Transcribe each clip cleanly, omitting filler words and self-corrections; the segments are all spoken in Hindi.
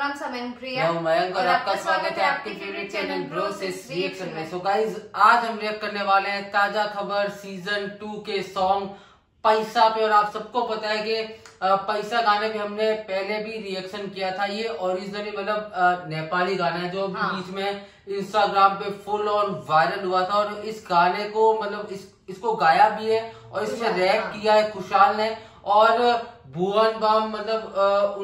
नाम समंप्रिया और आपका स्वागत है आपके फेवरेट चैनल ब्रो से रिएक्शन में। सो गाइस, आज हम रिएक्ट करने वाले हैं ताजा खबर सीजन 2 के सॉन्ग पैसा पे। और आप सबको पता है कि पैसा गाने पे हमने पहले भी रिएक्शन किया था। ये ओरिजिनली मतलब नेपाली गाना है जो बीच में इंस्टाग्राम पे फुल ऑन वायरल हुआ था। और इस गाने को मतलब इसको गाया भी है और इसमें रैप किया है कुशाल ने और भुवन बाम। मतलब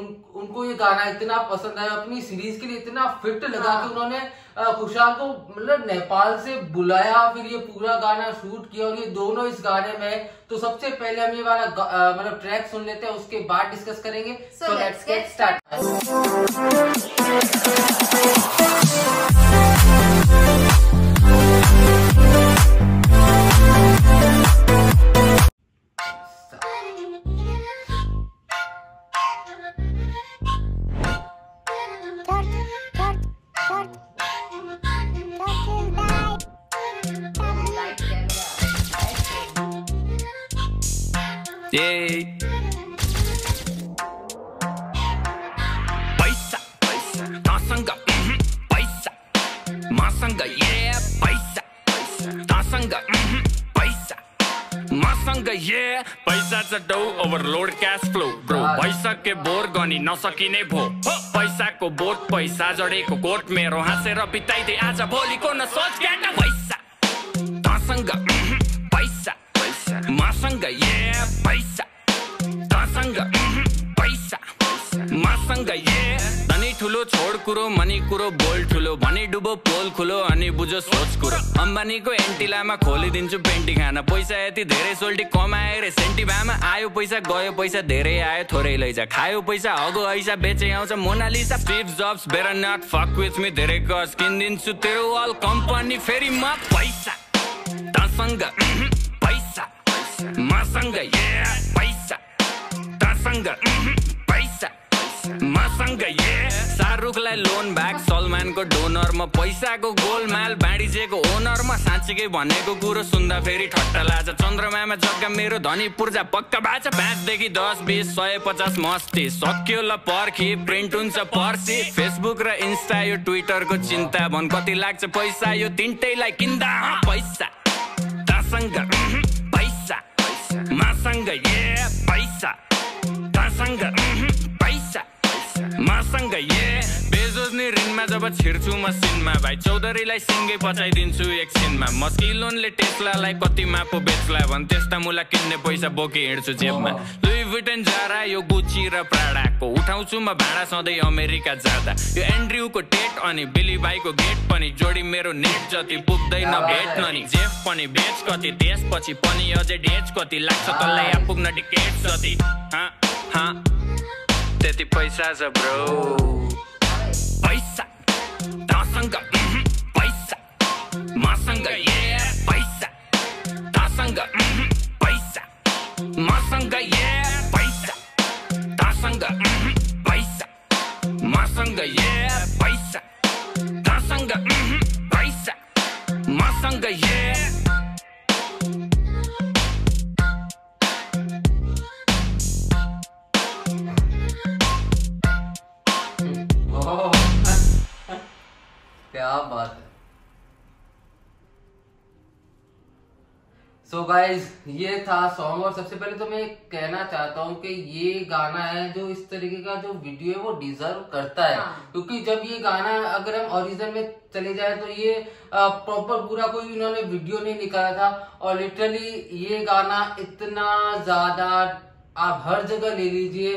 उनको ये गाना इतना पसंद आया, अपनी सीरीज के लिए इतना फिट लगा कि उन्होंने कुशाल को मतलब नेपाल से बुलाया, फिर ये पूरा गाना शूट किया और ये दोनों इस गाने में। तो सबसे पहले हम ये वाला मतलब ट्रैक सुन लेते हैं, उसके बाद डिस्कस करेंगे। So let's get start. पैसा पैसा तासंग पैसा मासंग ये पैसा पैसा तासंग पैसा मासंग ये पैसा चटो ओवरलोड कैश फ्लो ब्रो। पैसा के बोर गनी नसकिने भो, पैसा को बोट पैसा जडेको कोट मेरो हाँसेर बिताइदे आज भोलि को न सोच क्या। पैसा तासंग पैसा मासंग ये पैसा तासंग पैसा मासंग ये धनी ठुलो छोड कुरो मनी कुरो बोल ठुलो भनी डुबो पोल खुलो अनि बुझो सोच कुरो। अम्बानीको एन्टिलामा खोलिदिन्छु पेन्टी खाना, पैसा यति धेरै सोल्टी कमाए रे सेन्टिभामा। आयो पैसा गयो पैसा धेरै आयो थोरै लैजा, खायो पैसा अगो ऐसा बेचे आउँछ Mona Lisa. Steve Jobs better not fuck with me, धेरै कस किन्दिन्छु तेरो अल कम्पनी फेरि म। पैसा तासंग पैसा मासंग ये पैसा तासंग पैसा मासंग ये। शाहरुखलाई लोन ब्याक सलमानको डोनरमा, पैसाको गोलमाल बाँडिजेको ओनरमा। साँच्चीकै भनेको कुरो सुन्दा फेरि ठट्टा लाज, चन्द्रमामा जग्गा मेरो धनी पूर्जा पक्का बाजा। 5 देखि 10 20 150 मस्ती सक्यो ल पर्खी, प्रिन्ट हुन्छ पर्सी। फेसबुक र इन्स्टा यो ट्विटरको चिन्ता भन, कति लाग्छ पैसा यो तिनटैलाई किन्दा। पैसा तासंग मासंग ये पैसा तासंग पैसा मासंग ये। बेजोस नि ऋणमा जब छिर्छु म सिनमा, भाइ चौधरीलाई सिंगै पचाइदिन्छु एकछिनमा। मस्किलोनले टेस्लालाई कतिमा पो बेच्ला भन्, त्यस्ता मुला किन्ने पैसा बोकी हिँड्छु जेबमा। लुई भुटन जारा यो गुची र प्राडाको, उठाउँछु म भाडा सधैँ अमेरिका जाँदा। यो एन्ड्र्यूको टेट अनि बिली भाइको गेट पनि जोडी, मेरो नेट जति पुग्दैन भेट ननी। जेफ पनि बेच कति, त्यसपछि पनि अझै डेज कति, लाग्छ तल्लै आ पुग्न टिकट जति। त्यति पैसा छ ब्रो। पैसा तासंग पैसा मासंग ये पैसा तासंग पैसा मासंग ये पैसा तासंग पैसा मासंग ये पैसा तासंग पैसा मासंग ये। क्या बात है। सो गाइज, ये था सॉन्ग। और सबसे पहले तो मैं कहना चाहता हूँ कि ये गाना है जो इस तरीके का जो वीडियो है वो डिजर्व करता है, क्योंकि जब ये गाना अगर हम ओरिजिनल में चले जाए तो ये प्रॉपर पूरा कोई इन्होंने वीडियो नहीं निकाला था। और लिटरली ये गाना इतना ज्यादा आप हर जगह ले लीजिए,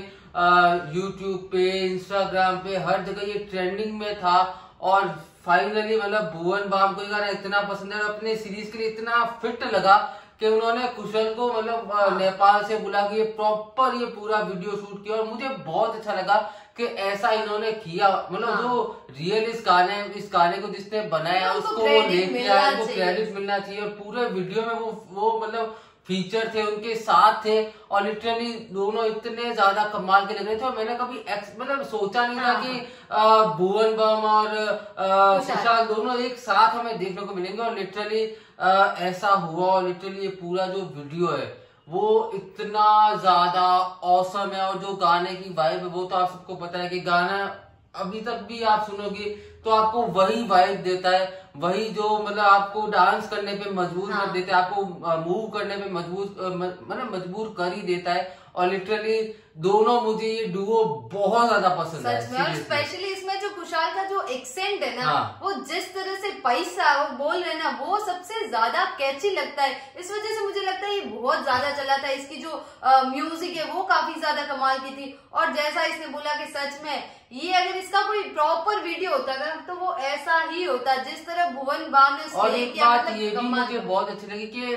यूट्यूब पे इंस्टाग्राम पे हर जगह ये ट्रेंडिंग में था। और फाइनली मतलब भुवन बाम को ये गाना इतना पसंद है और अपने सीरीज के लिए इतना फिट लगा कि उन्होंने कुशल को मतलब नेपाल से बुला के प्रॉपर ये पूरा वीडियो शूट किया। और मुझे बहुत अच्छा लगा कि ऐसा इन्होंने किया। मतलब जो रियल इस गाने को जिसने बनाया उसको क्रेडिट मिलना चाहिए। और पूरे वीडियो में वो मतलब फीचर थे, उनके साथ थे और लिटरली दोनों इतने ज्यादा कमाल के लग रहे थे। और मैंने कभी मतलब सोचा नहीं था कि भुवन बाम और कुशाल दोनों एक साथ हमें देखने को मिलेंगे। और लिटरली ऐसा हुआ। और लिटरली ये पूरा जो वीडियो है वो इतना ज्यादा औसम है। और जो गाने की वाइब है वो तो आप सबको पता है कि गाना अभी तक भी आप सुनोगे तो आपको वही वाइब देता है, वही जो मतलब आपको डांस करने पे मजबूर कर देता है, आपको मूव करने पे मजबूर कर ही देता है। और लिटरली दोनों मुझे ये डुओ बहुत ज्यादा पसंद है। और स्पेशली इसमें जो कुशाल का जो एक्सेंट है ना, वो जिस तरह से पैसा वो बोल रहे ना, वो सबसे ज्यादा कैची लगता है। इस वजह से मुझे लगता है ये बहुत ज्यादा चला था। इसकी जो म्यूजिक है वो काफी ज्यादा कमाल की थी। और जैसा इसने बोला कि सच में ये अगर इसका कोई प्रॉपर वीडियो होता ना तो वो ऐसा ही होता, जिस तरह भुवन बाम ने उसको लेके बात ये भी मुझे बहुत अच्छी लगी कि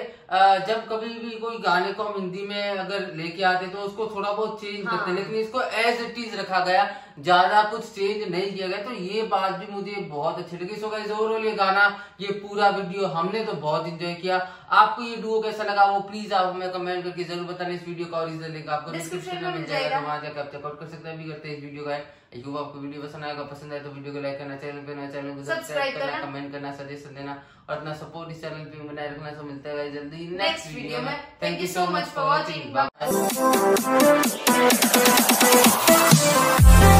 जब कभी भी कोई गाने को हम हिंदी में अगर लेके आते तो उसको थोड़ा बहुत चेंज करते, लेकिन इसको एज इट इज रखा गया, ज्यादा कुछ चेंज नहीं किया गया। तो ये बात भी मुझे बहुत अच्छी लगी। सो गाइस ओवरऑल ये गाना, ये पूरा वीडियो हमने तो बहुत एंजॉय किया। आपको ये डुओ कैसा लगा वो प्लीज आप हमें कमेंट करके जरूर बताना। इस वीडियो का ओरिजिनल लिंक आपको डिस्क्रिप्शन में मिल जाएगा, वहां जाकर आप चेकआउट कर सकते हैं। अभी करते हैं इस वीडियो का यूट्यूब। आपको वीडियो पसंद आएगा, पसंद आए तो वीडियो को लाइक करना, चैनल पे नया चैनल को सब्सक्राइब करना, कमेंट करना, सजेशन देना और अपना सपोर्ट इस चैनल पे बनाए रखना। सो मिलते हैं जल्दी नेक्स्ट वीडियो में। Thank you so much for watching.